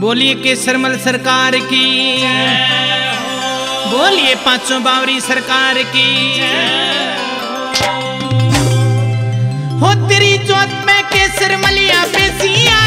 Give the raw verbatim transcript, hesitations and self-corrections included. बोलिए केसरमल सरकार की, बोलिए पांचों बावरी सरकार की। हो तेरी ज्योत में केसरमल या पेसी आ री।